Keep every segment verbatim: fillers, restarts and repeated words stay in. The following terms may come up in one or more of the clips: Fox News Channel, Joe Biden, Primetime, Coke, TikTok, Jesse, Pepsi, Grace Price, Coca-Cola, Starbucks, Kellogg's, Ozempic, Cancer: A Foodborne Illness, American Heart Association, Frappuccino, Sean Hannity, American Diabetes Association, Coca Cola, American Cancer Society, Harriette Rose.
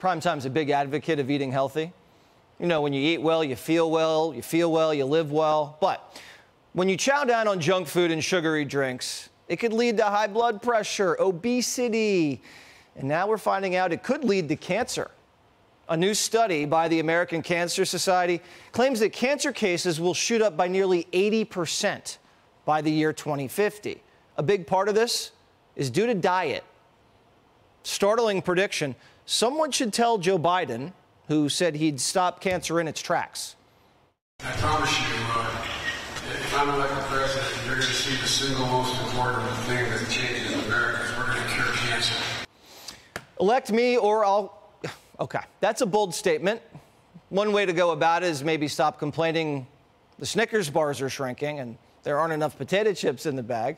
Primetime's a big advocate of eating healthy. You know, when you eat well, you feel well, you feel well, you live well. But when you chow down on junk food and sugary drinks, it could lead to high blood pressure, obesity, and now we're finding out it could lead to cancer. A new study by the American Cancer Society claims that cancer cases will shoot up by nearly eighty percent by the year twenty fifty. A big part of this is due to diet. Startling prediction. Someone should tell Joe Biden, who said he'd stop cancer in its tracks. I promise you, uh, if I'm elected president, you're going to see the single most important thing that changes in America. We're going to cure cancer. Elect me or I'll... Okay, that's a bold statement. One way to go about it is maybe stop complaining the Snickers bars are shrinking and there aren't enough potato chips in the bag.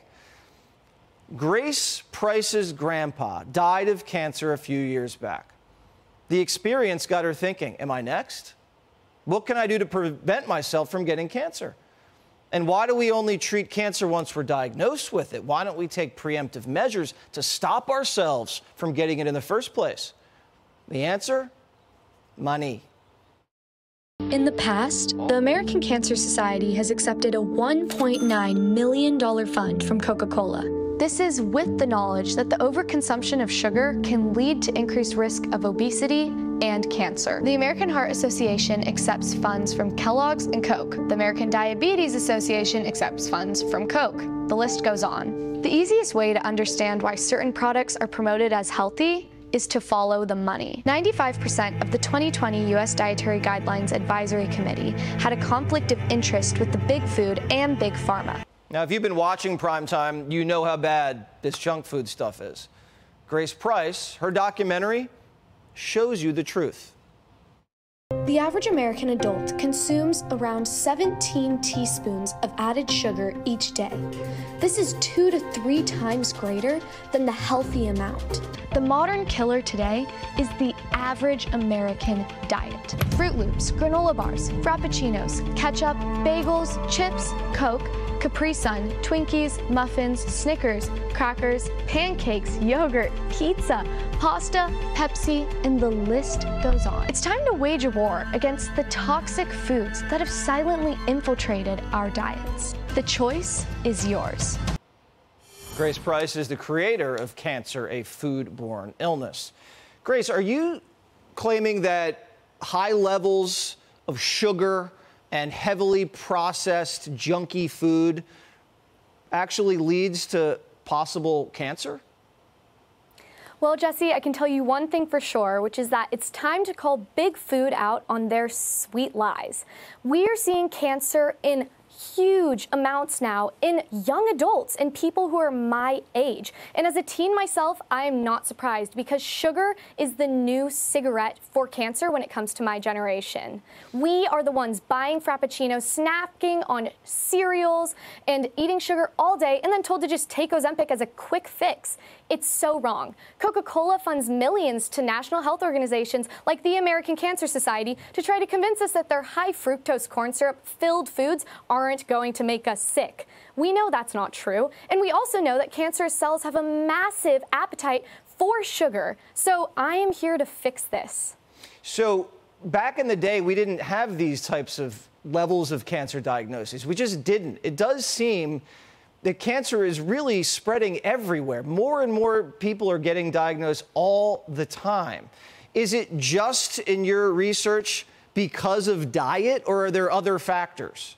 Grace Price's grandpa died of cancer a few years back. The experience got her thinking, am I next? What can I do to prevent myself from getting cancer? And why do we only treat cancer once we're diagnosed with it? Why don't we take preemptive measures to stop ourselves from getting it in the first place? The answer? Money. In the past, the American Cancer Society has accepted a one point nine million dollars fund from Coca Cola. This is with the knowledge that the overconsumption of sugar can lead to increased risk of obesity and cancer. The American Heart Association accepts funds from Kellogg's and Coke. The American Diabetes Association accepts funds from Coke. The list goes on. The easiest way to understand why certain products are promoted as healthy is to follow the money. ninety-five percent of the twenty twenty U S Dietary Guidelines Advisory Committee had a conflict of interest with the big food and big pharma. Now, if you've been watching Primetime, you know how bad this junk food stuff is. Grace Price, her documentary, shows you the truth. The average American adult consumes around seventeen teaspoons of added sugar each day. This is two to three times greater than the healthy amount. The modern killer today is the average American diet. Fruit Loops, granola bars, frappuccinos, ketchup, bagels, chips, Coke, Capri Sun, Twinkies, muffins, Snickers, crackers, pancakes, yogurt, pizza, pasta, Pepsi, and the list goes on. It's time to wage a war against the toxic foods that have silently infiltrated our diets. The choice is yours. Grace Price is the creator of Cancer: A Foodborne Illness. Grace, are you claiming that high levels of sugar and heavily processed junky food actually leads to possible cancer? Well, Jesse, I can tell you one thing for sure, which is that it's time to call big food out on their sweet lies. We're seeing cancer in huge amounts now in young adults and people who are my age. And as a teen myself, I am not surprised because sugar is the new cigarette for cancer when it comes to my generation. We are the ones buying frappuccinos, snacking on cereals, and eating sugar all day and then told to just take Ozempic as a quick fix. It's so wrong. Coca-Cola funds millions to national health organizations like the American Cancer Society to try to convince us that their high fructose corn syrup filled foods are aren't going to make us sick. We know that's not true, and we also know that cancerous cells have a massive appetite for sugar. So I am here to fix this. So back in the day, we didn't have these types of levels of cancer diagnoses. We just didn't. It does seem that cancer is really spreading everywhere. More and more people are getting diagnosed all the time. Is it just, in your research, because of diet, or are there other factors?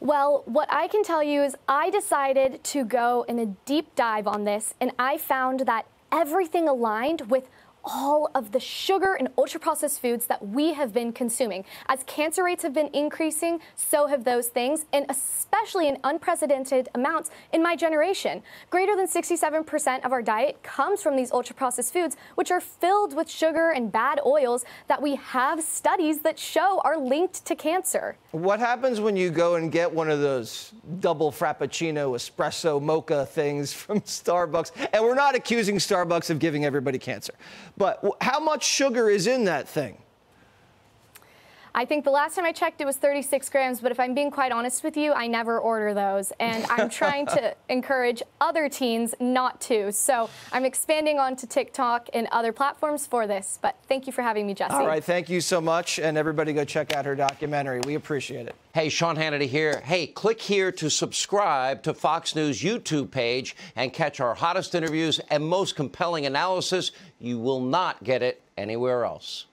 Well, what I can tell you is I decided to go in a deep dive on this, and I found that everything aligned with all of the sugar and ultra-processed foods that we have been consuming. As cancer rates have been increasing, so have those things, and especially in unprecedented amounts in my generation. Greater than sixty-seven percent of our diet comes from these ultra-processed foods, which are filled with sugar and bad oils that we have studies that show are linked to cancer. What happens when you go and get one of those double frappuccino espresso mocha things from Starbucks? And we're not accusing Starbucks of giving everybody cancer. But how much sugar is in that thing? I think the last time I checked, it was thirty-six grams. But if I'm being quite honest with you, I never order those. And I'm trying to encourage other teens not to. So I'm expanding onto TikTok and other platforms for this. But thank you for having me, Jesse. All right. Thank you so much. And everybody go check out her documentary. We appreciate it. Hey, Sean Hannity here. Hey, click here to subscribe to Fox News YouTube page and catch our hottest interviews and most compelling analysis. You will not get it anywhere else.